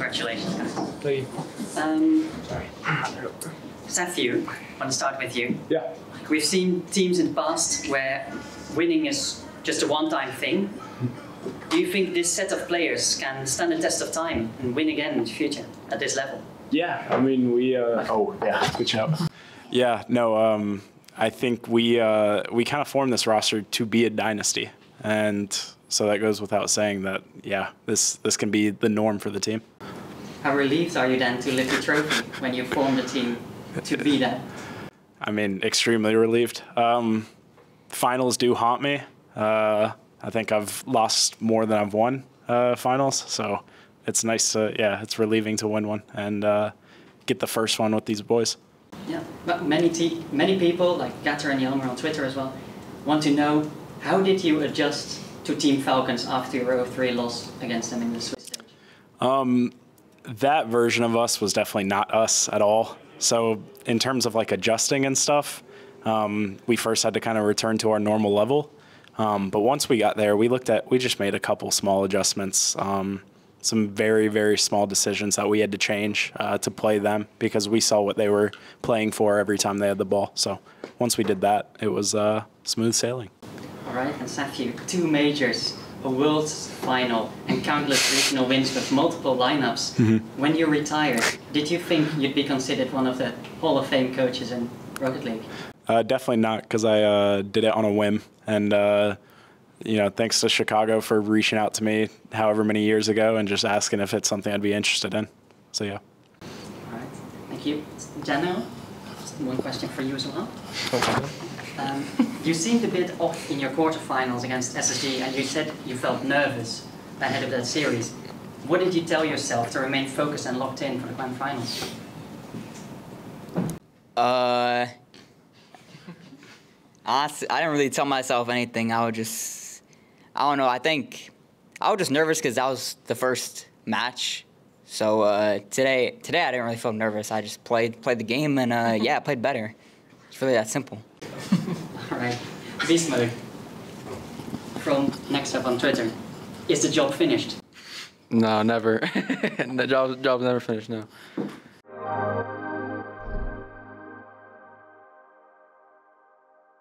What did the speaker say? Congratulations, guys. Thank you. Sorry. Satthew, I want to start with you. Yeah. We've seen teams in the past where winning is just a one-time thing. Do you think this set of players can stand the test of time and win again in the future at this level? Yeah, I mean, we... oh, yeah, good job. Yeah, no, I think we kind of formed this roster to be a dynasty. And so that goes without saying that, yeah, this can be the norm for the team. How relieved are you then to lift the trophy when you formed a team to be that? I mean, extremely relieved. Finals do haunt me. I think I've lost more than I've won finals, so it's nice to, yeah, it's relieving to win one and get the first one with these boys. Yeah, but many people, like Gatter and Ylmer on Twitter as well, want to know, how did you adjust to Team Falcons after your 0-3 loss against them in the Swiss stage? That version of us was definitely not us at all. So in terms of like adjusting and stuff, we first had to kind of return to our normal level. But once we got there, we just made a couple small adjustments, some very, very small decisions that we had to change to play them because we saw what they were playing for every time they had the ball. So once we did that, it was smooth sailing. All right, and Satthew, 2 majors, a world final, and countless regional wins with multiple lineups. Mm-hmm. When you retired, did you think you'd be considered one of the Hall of Fame coaches in Rocket League? Definitely not, because I did it on a whim, and you know, thanks to Chicago for reaching out to me however many years ago and just asking if it's something I'd be interested in. So yeah. All right, thank you, Daniel. One question for you as well. Okay. You seemed a bit off in your quarterfinals against SSG, and you said you felt nervous ahead of that series. What did you tell yourself to remain focused and locked in for the grand finals? Honestly, I didn't really tell myself anything. I would just, I don't know, I think I was just nervous because that was the first match. So today I didn't really feel nervous. I just played the game and yeah, I played better. It's really that simple. All right, BeastMode from NextUp on Twitter. Is the job finished? No, never. The job's never finished, no.